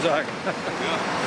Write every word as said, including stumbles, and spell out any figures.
sozusagen. Ja.